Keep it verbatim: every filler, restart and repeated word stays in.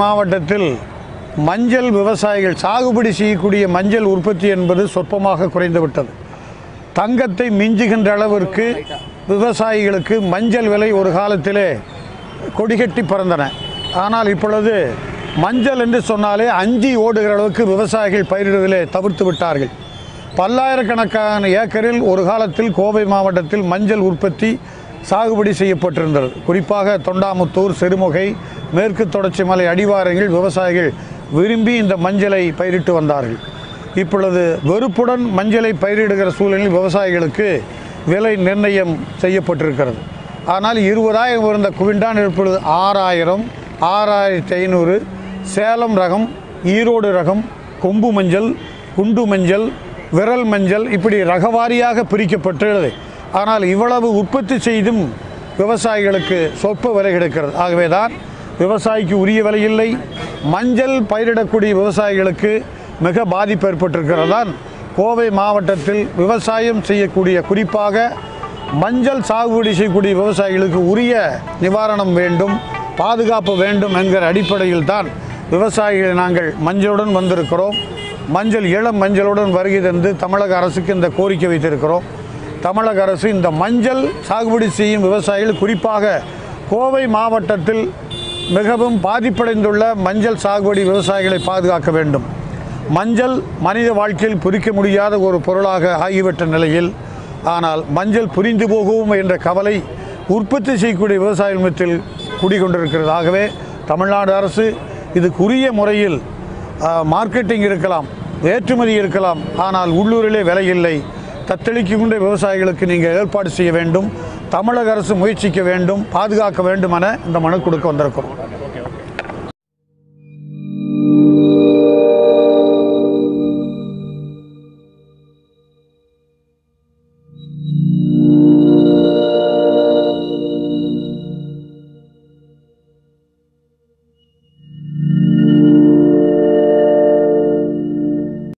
மதுரை மாவட்டத்தில் மஞ்சள் விவசாயிகள் சாகுபடி செய்யக்கூடிய மஞ்சள் உற்பத்தி என்பது சொற்பமாக குறைந்துவிட்டது. தங்கத்தை மிஞ்சுகின்ற அளவிற்கு விவசாயிகளுக்கு மஞ்சள் விலை ஒரு காலத்திலே கொடிகட்டி பறந்தன. ஆனால் இப்பொழுது மஞ்சள் என்று சொன்னாலே அஞ்சி ஓடுகிற அளவுக்கு விவசாயிகள் பயிரிடுவதிலே தவிர்த்து விட்டார்கள். பல்லாயிரக்கணக்கான ஏக்கரில் ஒரு காலத்தில் கோவை மாவட்டத்தில் மஞ்சள் உற்பத்தி சாகுபடி செய்யப்பட்டிருந்தது. குறிப்பாக தொண்டாமுத்தூர், சிறுமுகை, மேற்கு தொடர்ச்சி மலை அடிவாரங்கள் விவசாயிகள் விரும்பி இந்த மஞ்சளை பயிரிட்டு வந்தார்கள். இப்பொழுது வெறுப்புடன் மஞ்சளை பயிரிடுகிற சூழலில் விவசாயிகளுக்கு விலை நிர்ணயம் செய்யப்பட்டிருக்கிறது. ஆனால் இருபதாயிரம் இருந்த குவிண்டான் இப்பொழுது ஆறாயிரம், ஆறாயிரத்தி ஐநூறு. சேலம் ரகம், ஈரோடு ரகம், கொம்பு மஞ்சள், குண்டு மஞ்சள், விரல் மஞ்சள் இப்படி ரகவாரியாக பிரிக்கப்பட்டுள்ளது. ஆனால் இவ்வளவு உற்பத்தி செய்தும் விவசாயிகளுக்கு சொற்ப விலை கிடைக்கிறது. ஆகவே தான் விவசாயிக்கு உரிய விலையில்லை, மஞ்சள் பயிரிடக்கூடிய விவசாயிகளுக்கு மிக பாதிப்பு ஏற்பட்டிருக்கிறதான். கோவை மாவட்டத்தில் விவசாயம் செய்யக்கூடிய, குறிப்பாக மஞ்சள் சாகுபடி செய்யக்கூடிய விவசாயிகளுக்கு உரிய நிவாரணம் வேண்டும், பாதுகாப்பு வேண்டும் என்கிற அடிப்படையில் தான் விவசாயிகளை நாங்கள் மஞ்சளுடன் வந்திருக்கிறோம். மஞ்சள் இளம் மஞ்சளுடன் வருகை தந்து தமிழக அரசுக்கு இந்த கோரிக்கை வைத்திருக்கிறோம். தமிழக அரசு இந்த மஞ்சள் சாகுபடி செய்யும் விவசாயிகள், குறிப்பாக கோவை மாவட்டத்தில் மிகவும் பாதிப்படைந்துள்ள மஞ்சள் சாகுபடி விவசாயிகளை பாதுகாக்க வேண்டும். மஞ்சள் மனித வாழ்க்கையில் பிரிக்க முடியாத ஒரு பொருளாக ஆகிவிட்ட நிலையில், ஆனால் மஞ்சள் புரிந்து போகவும் என்ற கவலை உற்பத்தி செய்யக்கூடிய விவசாயிகள் மத்தியில் குடிகொண்டிருக்கிறது. ஆகவே தமிழ்நாடு அரசு இதுக்குரிய முறையில் மார்க்கெட்டிங் இருக்கலாம், ஏற்றுமதி இருக்கலாம், ஆனால் உள்ளூரிலே விலை இல்லை. தத்தளிக்கின்ற விவசாயிகளுக்கு நீங்கள் ஏற்பாடு செய்ய வேண்டும். தமிழக அரசு முயற்சிக்க வேண்டும், பாதுகாக்க வேண்டும் என இந்த மனு கொடுக்க வந்திருக்கிறோம்.